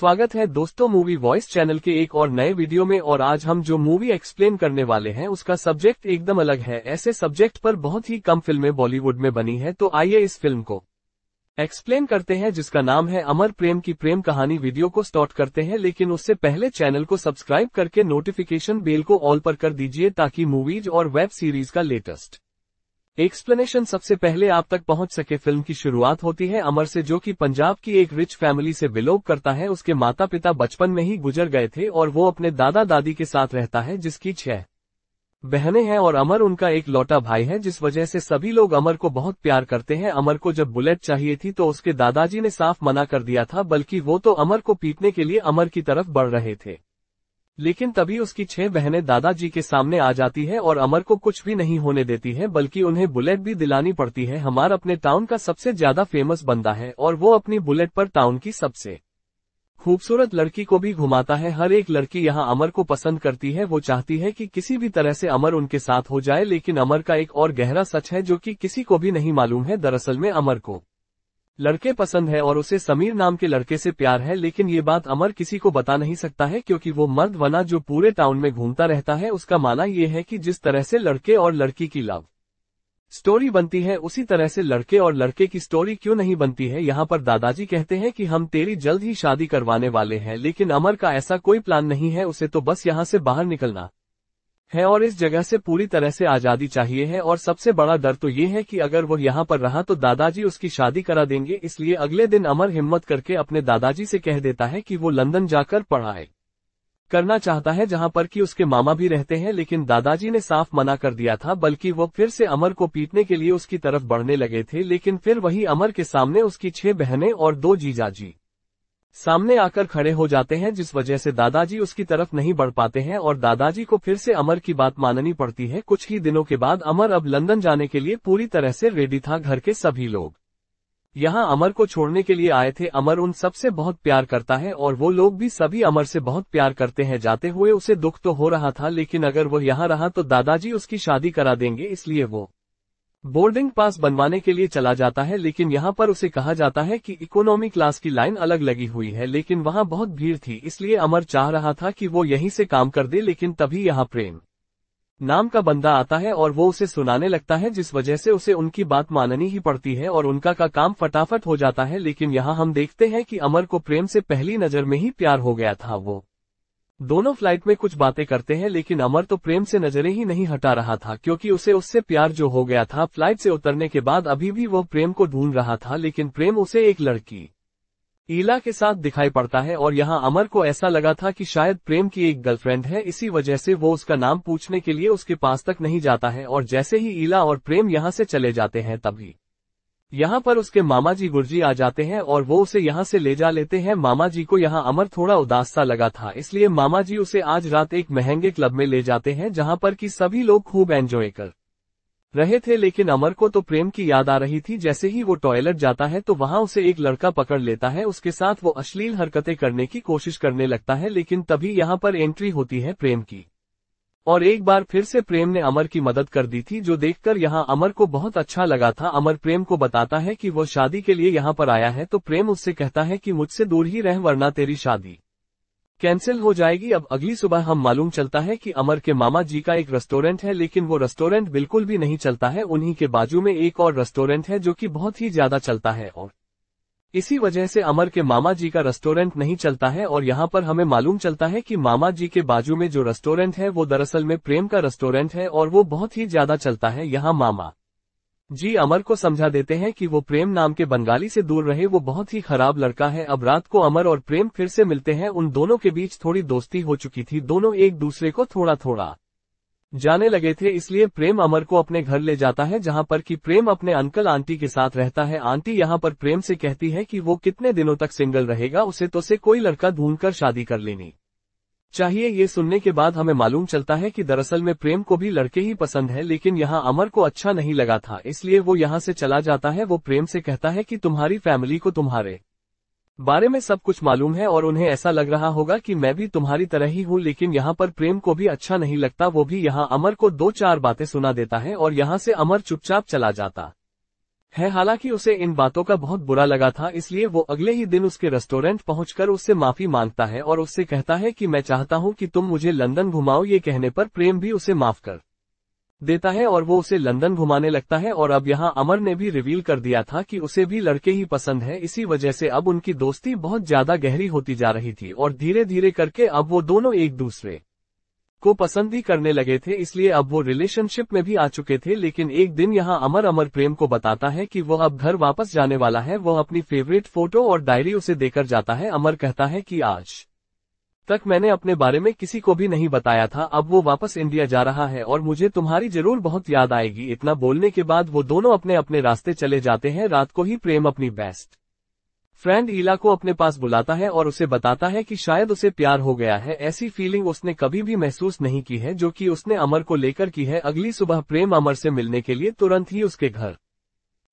स्वागत है दोस्तों मूवी वॉइस चैनल के एक और नए वीडियो में। और आज हम जो मूवी एक्सप्लेन करने वाले हैं उसका सब्जेक्ट एकदम अलग है। ऐसे सब्जेक्ट पर बहुत ही कम फिल्में बॉलीवुड में बनी है, तो आइए इस फिल्म को एक्सप्लेन करते हैं जिसका नाम है अमर प्रेम की प्रेम कहानी। वीडियो को स्टार्ट करते हैं, लेकिन उससे पहले चैनल को सब्सक्राइब करके नोटिफिकेशन बेल को ऑल पर कर दीजिए ताकि मूवीज और वेब सीरीज का लेटेस्ट एक्सप्लेनेशन सबसे पहले आप तक पहुंच सके। फिल्म की शुरुआत होती है अमर से, जो कि पंजाब की एक रिच फैमिली से बिलोंग करता है। उसके माता पिता बचपन में ही गुजर गए थे और वो अपने दादा दादी के साथ रहता है, जिसकी 6 बहनें हैं और अमर उनका एक लौटा भाई है, जिस वजह से सभी लोग अमर को बहुत प्यार करते हैं। अमर को जब बुलेट चाहिए थी तो उसके दादाजी ने साफ मना कर दिया था, बल्कि वो तो अमर को पीटने के लिए अमर की तरफ बढ़ रहे थे। लेकिन तभी उसकी 6 बहनें दादाजी के सामने आ जाती है और अमर को कुछ भी नहीं होने देती है, बल्कि उन्हें बुलेट भी दिलानी पड़ती है। हमार अपने टाउन का सबसे ज्यादा फेमस बंदा है और वो अपनी बुलेट पर टाउन की सबसे खूबसूरत लड़की को भी घुमाता है। हर एक लड़की यहाँ अमर को पसंद करती है। वो चाहती है कि किसी भी तरह से अमर उनके साथ हो जाए, लेकिन अमर का एक और गहरा सच है जो कि किसी को भी नहीं मालूम है। दरअसल में अमर को लड़के पसंद है और उसे समीर नाम के लड़के से प्यार है, लेकिन ये बात अमर किसी को बता नहीं सकता है, क्योंकि वो मर्द वना जो पूरे टाउन में घूमता रहता है। उसका मानना ये है कि जिस तरह से लड़के और लड़की की लव स्टोरी बनती है, उसी तरह से लड़के और लड़के की स्टोरी क्यों नहीं बनती है। यहाँ पर दादाजी कहते हैं कि हम तेरी जल्द ही शादी करवाने वाले हैं, लेकिन अमर का ऐसा कोई प्लान नहीं है। उसे तो बस यहाँ से बाहर निकलना है और इस जगह से पूरी तरह से आजादी चाहिए है। और सबसे बड़ा डर तो ये है कि अगर वो यहाँ पर रहा तो दादाजी उसकी शादी करा देंगे। इसलिए अगले दिन अमर हिम्मत करके अपने दादाजी से कह देता है कि वो लंदन जाकर पढ़ाई करना चाहता है, जहाँ पर कि उसके मामा भी रहते हैं। लेकिन दादाजी ने साफ मना कर दिया था, बल्कि वो फिर से अमर को पीटने के लिए उसकी तरफ बढ़ने लगे थे। लेकिन फिर वही अमर के सामने उसकी 6 बहनें और 2 जीजाजी सामने आकर खड़े हो जाते हैं, जिस वजह से दादाजी उसकी तरफ नहीं बढ़ पाते हैं और दादाजी को फिर से अमर की बात माननी पड़ती है। कुछ ही दिनों के बाद अमर अब लंदन जाने के लिए पूरी तरह से रेडी था। घर के सभी लोग यहाँ अमर को छोड़ने के लिए आए थे। अमर उन सबसे बहुत प्यार करता है और वो लोग भी सभी अमर से बहुत प्यार करते हैं। जाते हुए उसे दुख तो हो रहा था, लेकिन अगर वो यहाँ रहा तो दादाजी उसकी शादी करा देंगे। इसलिए वो बोर्डिंग पास बनवाने के लिए चला जाता है, लेकिन यहाँ पर उसे कहा जाता है कि इकोनॉमी क्लास की लाइन अलग लगी हुई है। लेकिन वहाँ बहुत भीड़ थी, इसलिए अमर चाह रहा था कि वो यहीं से काम कर दे। लेकिन तभी यहाँ प्रेम नाम का बंदा आता है और वो उसे सुनाने लगता है, जिस वजह से उसे उनकी बात माननी ही पड़ती है और उनका का काम फटाफट हो जाता है। लेकिन यहाँ हम देखते हैं कि अमर को प्रेम से पहली नजर में ही प्यार हो गया था। वो दोनों फ्लाइट में कुछ बातें करते हैं, लेकिन अमर तो प्रेम से नजरें ही नहीं हटा रहा था, क्योंकि उसे उससे प्यार जो हो गया था। फ्लाइट से उतरने के बाद अभी भी वो प्रेम को ढूंढ रहा था, लेकिन प्रेम उसे एक लड़की ईला के साथ दिखाई पड़ता है। और यहाँ अमर को ऐसा लगा था कि शायद प्रेम की एक गर्लफ्रेंड है, इसी वजह से वो उसका नाम पूछने के लिए उसके पास तक नहीं जाता है। और जैसे ही ईला और प्रेम यहाँ से चले जाते हैं, तभी यहाँ पर उसके मामा जी गुरजी आ जाते हैं और वो उसे यहाँ से ले जा लेते हैं। मामा जी को यहाँ अमर थोड़ा उदास सा लगा था, इसलिए मामा जी उसे आज रात एक महंगे क्लब में ले जाते हैं, जहाँ पर कि सभी लोग खूब एंजॉय कर रहे थे। लेकिन अमर को तो प्रेम की याद आ रही थी। जैसे ही वो टॉयलेट जाता है तो वहाँ उसे एक लड़का पकड़ लेता है। उसके साथ वो अश्लील हरकतें करने की कोशिश करने लगता है, लेकिन तभी यहाँ पर एंट्री होती है प्रेम की। और एक बार फिर से प्रेम ने अमर की मदद कर दी थी, जो देखकर यहाँ अमर को बहुत अच्छा लगा था। अमर प्रेम को बताता है कि वो शादी के लिए यहाँ पर आया है, तो प्रेम उससे कहता है कि मुझसे दूर ही रह वरना तेरी शादी कैंसिल हो जाएगी। अब अगली सुबह हम मालूम चलता है कि अमर के मामा जी का एक रेस्टोरेंट है, लेकिन वो रेस्टोरेंट बिल्कुल भी नहीं चलता है। उन्हीं के बाजू में एक और रेस्टोरेंट है जो कि बहुत ही ज्यादा चलता है, और इसी वजह से अमर के मामा जी का रेस्टोरेंट नहीं चलता है। और यहाँ पर हमें मालूम चलता है कि मामा जी के बाजू में जो रेस्टोरेंट है वो दरअसल में प्रेम का रेस्टोरेंट है और वो बहुत ही ज्यादा चलता है। यहाँ मामा जी अमर को समझा देते हैं कि वो प्रेम नाम के बंगाली से दूर रहे, वो बहुत ही खराब लड़का है। अब रात को अमर और प्रेम फिर से मिलते हैं। उन दोनों के बीच थोड़ी दोस्ती हो चुकी थी, दोनों एक दूसरे को थोड़ा थोड़ा जाने लगे थे। इसलिए प्रेम अमर को अपने घर ले जाता है, जहां पर कि प्रेम अपने अंकल आंटी के साथ रहता है। आंटी यहां पर प्रेम से कहती है कि वो कितने दिनों तक सिंगल रहेगा, उसे तो से कोई लड़का ढूंढकर शादी कर लेनी चाहिए। ये सुनने के बाद हमें मालूम चलता है कि दरअसल में प्रेम को भी लड़के ही पसंद है, लेकिन यहाँ अमर को अच्छा नहीं लगा था, इसलिए वो यहाँ से चला जाता है। वो प्रेम से कहता है कि तुम्हारी फैमिली को तुम्हारे बारे में सब कुछ मालूम है और उन्हें ऐसा लग रहा होगा कि मैं भी तुम्हारी तरह ही हूँ। लेकिन यहाँ पर प्रेम को भी अच्छा नहीं लगता, वो भी यहाँ अमर को 2-4 बातें सुना देता है और यहाँ से अमर चुपचाप चला जाता है। हालांकि उसे इन बातों का बहुत बुरा लगा था, इसलिए वो अगले ही दिन उसके रेस्टोरेंट पहुंचकर उससे माफी मांगता है और उससे कहता है कि मैं चाहता हूं कि तुम मुझे लंदन घुमाओ। ये कहने पर प्रेम भी उसे माफ कर देता है और वो उसे लंदन घुमाने लगता है। और अब यहाँ अमर ने भी रिवील कर दिया था कि उसे भी लड़के ही पसंद है, इसी वजह से अब उनकी दोस्ती बहुत ज्यादा गहरी होती जा रही थी और धीरे धीरे करके अब वो दोनों एक दूसरे को पसंद ही करने लगे थे, इसलिए अब वो रिलेशनशिप में भी आ चुके थे। लेकिन एक दिन यहाँ अमर प्रेम को बताता है कि वो अब घर वापस जाने वाला है। वो अपनी फेवरेट फोटो और डायरी उसे देकर जाता है। अमर कहता है कि आज तक मैंने अपने बारे में किसी को भी नहीं बताया था, अब वो वापस इंडिया जा रहा है और मुझे तुम्हारी जरूर बहुत याद आएगी। इतना बोलने के बाद वो दोनों अपने अपने रास्ते चले जाते हैं। रात को ही प्रेम अपनी बेस्ट फ्रेंड ईला को अपने पास बुलाता है और उसे बताता है कि शायद उसे प्यार हो गया है। ऐसी फीलिंग उसने कभी भी महसूस नहीं की है जो कि उसने अमर को लेकर की है। अगली सुबह प्रेम अमर से मिलने के लिए तुरंत ही उसके घर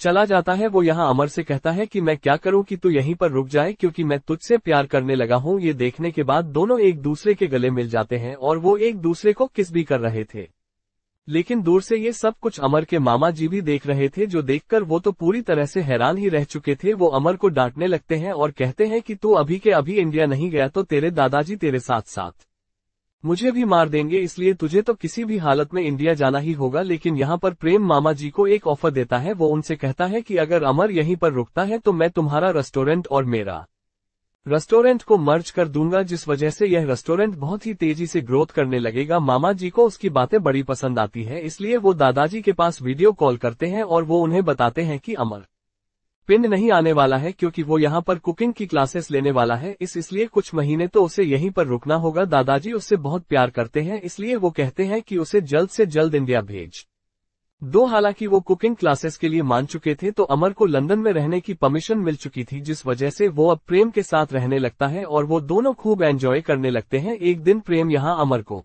चला जाता है। वो यहाँ अमर से कहता है कि मैं क्या करूं कि तू यहीं पर रुक जाए, क्योंकि मैं तुझसे प्यार करने लगा हूं। ये देखने के बाद दोनों एक दूसरे के गले मिल जाते हैं और वो एक दूसरे को किस भी कर रहे थे, लेकिन दूर से ये सब कुछ अमर के मामा जी भी देख रहे थे, जो देखकर वो तो पूरी तरह से हैरान ही रह चुके थे। वो अमर को डांटने लगते हैं और कहते हैं कि तू अभी के अभी इंडिया नहीं गया तो तेरे दादाजी तेरे साथ साथ मुझे भी मार देंगे, इसलिए तुझे तो किसी भी हालत में इंडिया जाना ही होगा। लेकिन यहाँ पर प्रेम मामा जी को एक ऑफर देता है। वो उनसे कहता है कि अगर अमर यहीं पर रुकता है तो मैं तुम्हारा रेस्टोरेंट और मेरा रेस्टोरेंट को मर्ज कर दूंगा, जिस वजह से यह रेस्टोरेंट बहुत ही तेजी से ग्रोथ करने लगेगा। मामा जी को उसकी बातें बड़ी पसंद आती है, इसलिए वो दादाजी के पास वीडियो कॉल करते हैं और वो उन्हें बताते हैं कि अमर पिंड नहीं आने वाला है, क्योंकि वो यहाँ पर कुकिंग की क्लासेस लेने वाला है, इसलिए कुछ महीने तो उसे यहीं पर रुकना होगा। दादाजी उससे बहुत प्यार करते हैं, इसलिए वो कहते हैं कि उसे जल्द से जल्द इंडिया भेज दो। हालांकि वो कुकिंग क्लासेस के लिए मान चुके थे, तो अमर को लंदन में रहने की परमिशन मिल चुकी थी, जिस वजह से वो अब प्रेम के साथ रहने लगता है और वो दोनों खूब एंजॉय करने लगते हैं। एक दिन प्रेम यहाँ अमर को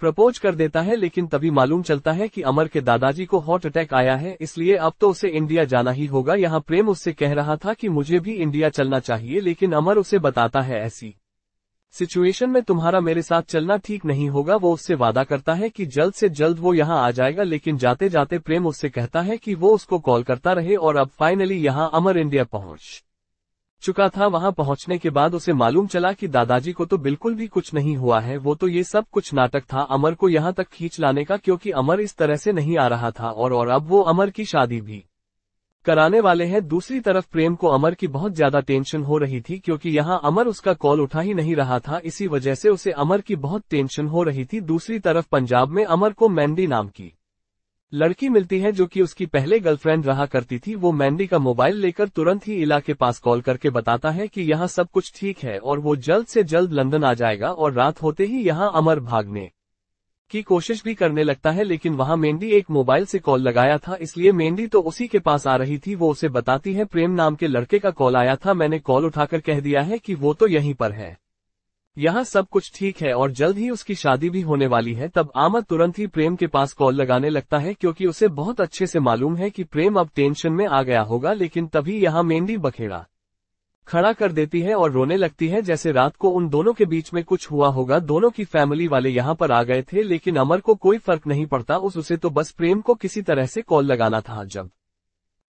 प्रपोज कर देता है, लेकिन तभी मालूम चलता है कि अमर के दादाजी को हार्ट अटैक आया है, इसलिए अब तो उसे इंडिया जाना ही होगा। यहाँ प्रेम उससे कह रहा था कि मुझे भी इंडिया चलना चाहिए, लेकिन अमर उसे बताता है ऐसी सिचुएशन में तुम्हारा मेरे साथ चलना ठीक नहीं होगा। वो उससे वादा करता है कि जल्द से जल्द वो यहाँ आ जाएगा, लेकिन जाते जाते प्रेम उससे कहता है कि वो उसको कॉल करता रहे। और अब फाइनली यहाँ अमर इंडिया पहुँच चुका था। वहां पहुंचने के बाद उसे मालूम चला कि दादाजी को तो बिल्कुल भी कुछ नहीं हुआ है, वो तो ये सब कुछ नाटक था अमर को यहां तक खींच लाने का, क्योंकि अमर इस तरह से नहीं आ रहा था। और अब वो अमर की शादी भी कराने वाले हैं। दूसरी तरफ प्रेम को अमर की बहुत ज्यादा टेंशन हो रही थी, क्योंकि यहाँ अमर उसका कॉल उठा ही नहीं रहा था, इसी वजह से उसे अमर की बहुत टेंशन हो रही थी। दूसरी तरफ पंजाब में अमर को मेहंदी नाम की लड़की मिलती है, जो कि उसकी पहले गर्लफ्रेंड रहा करती थी। वो मेहंदी का मोबाइल लेकर तुरंत ही इला के पास कॉल करके बताता है कि यहाँ सब कुछ ठीक है और वो जल्द से जल्द लंदन आ जाएगा। और रात होते ही यहाँ अमर भागने की कोशिश भी करने लगता है, लेकिन वहाँ मेहंदी एक मोबाइल से कॉल लगाया था, इसलिए मेहंदी तो उसी के पास आ रही थी। वो उसे बताती है प्रेम नाम के लड़के का कॉल आया था, मैंने कॉल उठाकर कह दिया है कि वो तो यहीं पर है, यहाँ सब कुछ ठीक है और जल्द ही उसकी शादी भी होने वाली है। तब आमर तुरंत ही प्रेम के पास कॉल लगाने लगता है, क्योंकि उसे बहुत अच्छे से मालूम है कि प्रेम अब टेंशन में आ गया होगा। लेकिन तभी यहाँ मेहंदी बखेड़ा खड़ा कर देती है और रोने लगती है, जैसे रात को उन दोनों के बीच में कुछ हुआ होगा। दोनों की फैमिली वाले यहाँ पर आ गए थे, लेकिन अमर को कोई फर्क नहीं पड़ता। उसे तो बस प्रेम को किसी तरह से कॉल लगाना था। जब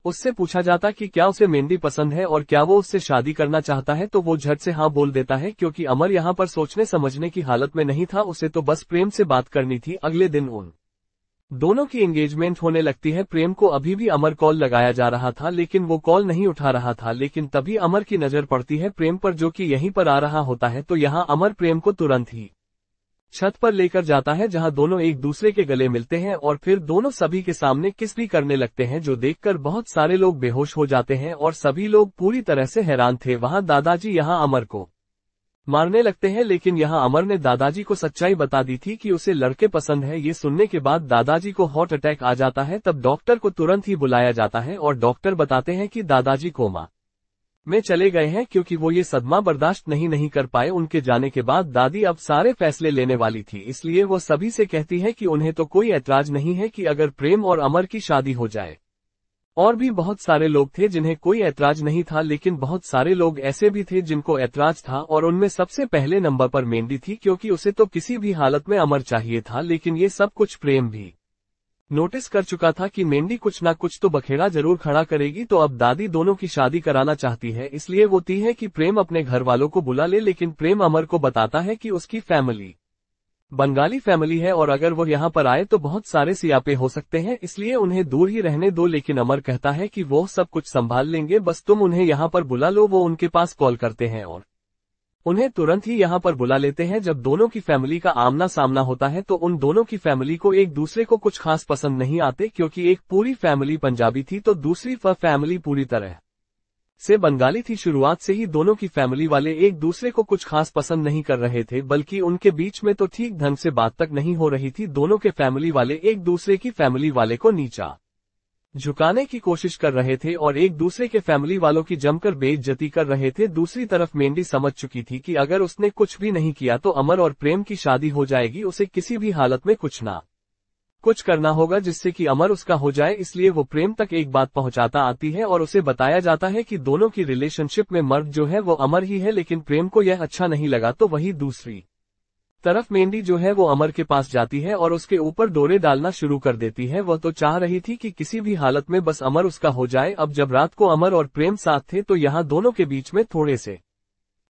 उससे पूछा जाता कि क्या उसे मेहंदी पसंद है और क्या वो उससे शादी करना चाहता है, तो वो झट से हाँ बोल देता है, क्योंकि अमर यहाँ पर सोचने समझने की हालत में नहीं था। उसे तो बस प्रेम से बात करनी थी। अगले दिन उन दोनों की एंगेजमेंट होने लगती है। प्रेम को अभी भी अमर कॉल लगाया जा रहा था, लेकिन वो कॉल नहीं उठा रहा था। लेकिन तभी अमर की नजर पड़ती है प्रेम पर, जो कि यहीं पर आ रहा होता है। तो यहाँ अमर प्रेम को तुरंत ही छत पर लेकर जाता है, जहां दोनों एक दूसरे के गले मिलते हैं और फिर दोनों सभी के सामने किस भी करने लगते हैं, जो देखकर बहुत सारे लोग बेहोश हो जाते हैं और सभी लोग पूरी तरह से हैरान थे। वहां दादाजी यहां अमर को मारने लगते हैं, लेकिन यहां अमर ने दादाजी को सच्चाई बता दी थी कि उसे लड़के पसंद है। ये सुनने के बाद दादाजी को हार्ट अटैक आ जाता है। तब डॉक्टर को तुरंत ही बुलाया जाता है और डॉक्टर बताते हैं कि दादाजी कोमा में चले गए हैं, क्योंकि वो ये सदमा बर्दाश्त नहीं कर पाए। उनके जाने के बाद दादी अब सारे फैसले लेने वाली थी, इसलिए वो सभी से कहती है कि उन्हें तो कोई ऐतराज नहीं है कि अगर प्रेम और अमर की शादी हो जाए। और भी बहुत सारे लोग थे जिन्हें कोई ऐतराज नहीं था, लेकिन बहुत सारे लोग ऐसे भी थे जिनको ऐतराज था। और उनमें सबसे पहले नंबर पर मेहंदी थी, क्योंकि उसे तो किसी भी हालत में अमर चाहिए था। लेकिन ये सब कुछ प्रेम भी नोटिस कर चुका था कि मेंढी कुछ ना कुछ तो बखेड़ा जरूर खड़ा करेगी। तो अब दादी दोनों की शादी कराना चाहती है, इसलिए वो ती है कि प्रेम अपने घर वालों को बुला ले। लेकिन प्रेम अमर को बताता है कि उसकी फैमिली बंगाली फैमिली है और अगर वो यहाँ पर आए तो बहुत सारे सियापे हो सकते हैं, इसलिए उन्हें दूर ही रहने दो। लेकिन अमर कहता है कि वो सब कुछ संभाल लेंगे, बस तुम उन्हें यहाँ पर बुला लो। वो उनके पास कॉल करते हैं और उन्हें तुरंत ही यहाँ पर बुला लेते हैं। जब दोनों की फैमिली का आमना सामना होता है तो उन दोनों की फैमिली को एक दूसरे को कुछ खास पसंद नहीं आते, क्योंकि एक पूरी फैमिली पंजाबी थी तो दूसरी फैमिली पूरी तरह से बंगाली थी। शुरुआत से ही दोनों की फैमिली वाले एक दूसरे को कुछ खास पसंद नहीं कर रहे थे, बल्कि उनके बीच में तो ठीक ढंग से बात तक नहीं हो रही थी। दोनों के फैमिली वाले एक दूसरे की फैमिली वाले को नीचा झुकाने की कोशिश कर रहे थे और एक दूसरे के फैमिली वालों की जमकर बेइज्जती कर रहे थे। दूसरी तरफ मेंढी समझ चुकी थी कि अगर उसने कुछ भी नहीं किया तो अमर और प्रेम की शादी हो जाएगी। उसे किसी भी हालत में कुछ ना कुछ करना होगा जिससे कि अमर उसका हो जाए, इसलिए वो प्रेम तक एक बात पहुंचाता आती है और उसे बताया जाता है कि दोनों की रिलेशनशिप में मर्द जो है वो अमर ही है। लेकिन प्रेम को यह अच्छा नहीं लगा, तो वही दूसरी तरफ मेंढी जो है वो अमर के पास जाती है और उसके ऊपर डोरे डालना शुरू कर देती है। वह तो चाह रही थी कि किसी भी हालत में बस अमर उसका हो जाए। अब जब रात को अमर और प्रेम साथ थे तो यहाँ दोनों के बीच में थोड़े से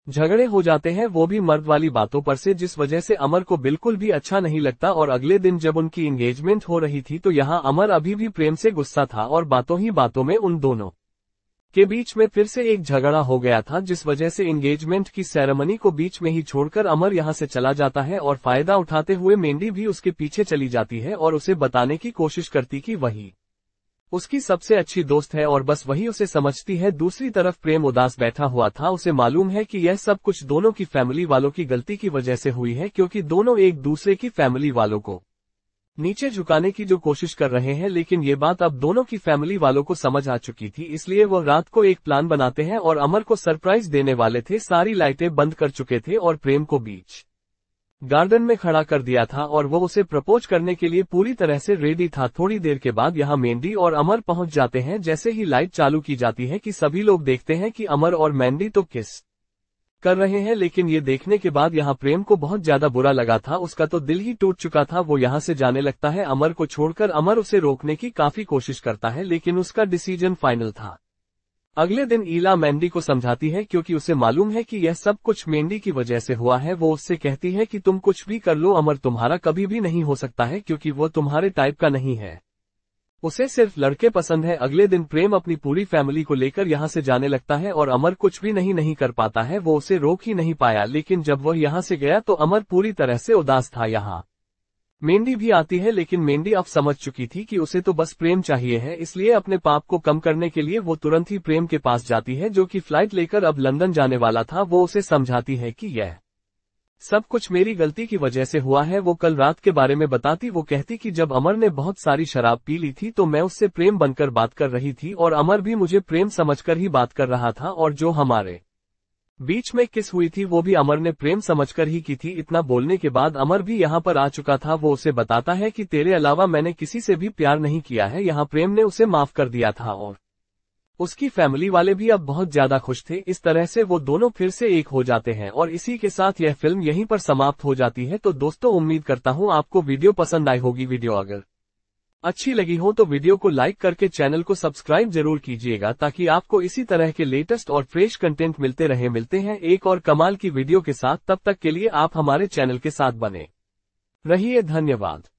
झगड़े हो जाते हैं, वो भी मर्द वाली बातों पर से, जिस वजह से अमर को बिल्कुल भी अच्छा नहीं लगता। और अगले दिन जब उनकी एंगेजमेंट हो रही थी तो यहाँ अमर अभी भी प्रेम से गुस्सा था और बातों ही बातों में उन दोनों के बीच में फिर से एक झगड़ा हो गया था, जिस वजह से एंगेजमेंट की सेरेमनी को बीच में ही छोड़कर अमर यहाँ से चला जाता है। और फायदा उठाते हुए मेंढी भी उसके पीछे चली जाती है और उसे बताने की कोशिश करती कि वही उसकी सबसे अच्छी दोस्त है और बस वही उसे समझती है। दूसरी तरफ प्रेम उदास बैठा हुआ था, उसे मालूम है कि यह सब कुछ दोनों की फैमिली वालों की गलती की वजह से हुई है, क्योंकि दोनों एक दूसरे की फैमिली वालों को नीचे झुकाने की जो कोशिश कर रहे हैं। लेकिन ये बात अब दोनों की फैमिली वालों को समझ आ चुकी थी, इसलिए वह रात को एक प्लान बनाते हैं और अमर को सरप्राइज देने वाले थे। सारी लाइटें बंद कर चुके थे और प्रेम को बीच गार्डन में खड़ा कर दिया था और वो उसे प्रपोज करने के लिए पूरी तरह से रेडी था। थोड़ी देर के बाद यहाँ मेंढी और अमर पहुंच जाते हैं। जैसे ही लाइट चालू की जाती है कि सभी लोग देखते हैं कि अमर और मेंढी तो किस कर रहे हैं। लेकिन ये देखने के बाद यहाँ प्रेम को बहुत ज्यादा बुरा लगा था, उसका तो दिल ही टूट चुका था। वो यहाँ से जाने लगता है अमर को छोड़कर। अमर उसे रोकने की काफी कोशिश करता है लेकिन उसका डिसीजन फाइनल था। अगले दिन ईला मेंढी को समझाती है, क्योंकि उसे मालूम है कि यह सब कुछ मेंढी की वजह से हुआ है। वो उससे कहती है कि तुम कुछ भी कर लो, अमर तुम्हारा कभी भी नहीं हो सकता है, क्योंकि वो तुम्हारे टाइप का नहीं है, उसे सिर्फ लड़के पसंद है। अगले दिन प्रेम अपनी पूरी फैमिली को लेकर यहाँ से जाने लगता है और अमर कुछ भी नहीं कर पाता है। वो उसे रोक ही नहीं पाया। लेकिन जब वह यहाँ से गया तो अमर पूरी तरह से उदास था। यहाँ मेंढी भी आती है, लेकिन मेंढी अब समझ चुकी थी कि उसे तो बस प्रेम चाहिए है, इसलिए अपने पाप को कम करने के लिए वो तुरंत ही प्रेम के पास जाती है, जो कि फ्लाइट लेकर अब लंदन जाने वाला था। वो उसे समझाती है कि यह सब कुछ मेरी गलती की वजह से हुआ है। वो कल रात के बारे में बताती। वो कहती कि जब अमर ने बहुत सारी शराब पी ली थी तो मैं उससे प्रेम बनकर बात कर रही थी और अमर भी मुझे प्रेम समझकर ही बात कर रहा था, और जो हमारे बीच में किस हुई थी वो भी अमर ने प्रेम समझकर ही की थी। इतना बोलने के बाद अमर भी यहाँ पर आ चुका था। वो उसे बताता है कि तेरे अलावा मैंने किसी से भी प्यार नहीं किया है। यहाँ प्रेम ने उसे माफ कर दिया था और उसकी फैमिली वाले भी अब बहुत ज्यादा खुश थे। इस तरह से वो दोनों फिर से एक हो जाते हैं और इसी के साथ यह फिल्म यहीं पर समाप्त हो जाती है। तो दोस्तों, उम्मीद करता हूँ आपको वीडियो पसंद आई होगी। वीडियो अगर अच्छी लगी हो तो वीडियो को लाइक करके चैनल को सब्सक्राइब जरूर कीजिएगा, ताकि आपको इसी तरह के लेटेस्ट और फ्रेश कंटेंट मिलते रहे। मिलते हैं एक और कमाल की वीडियो के साथ, तब तक के लिए आप हमारे चैनल के साथ बने रहिए। धन्यवाद।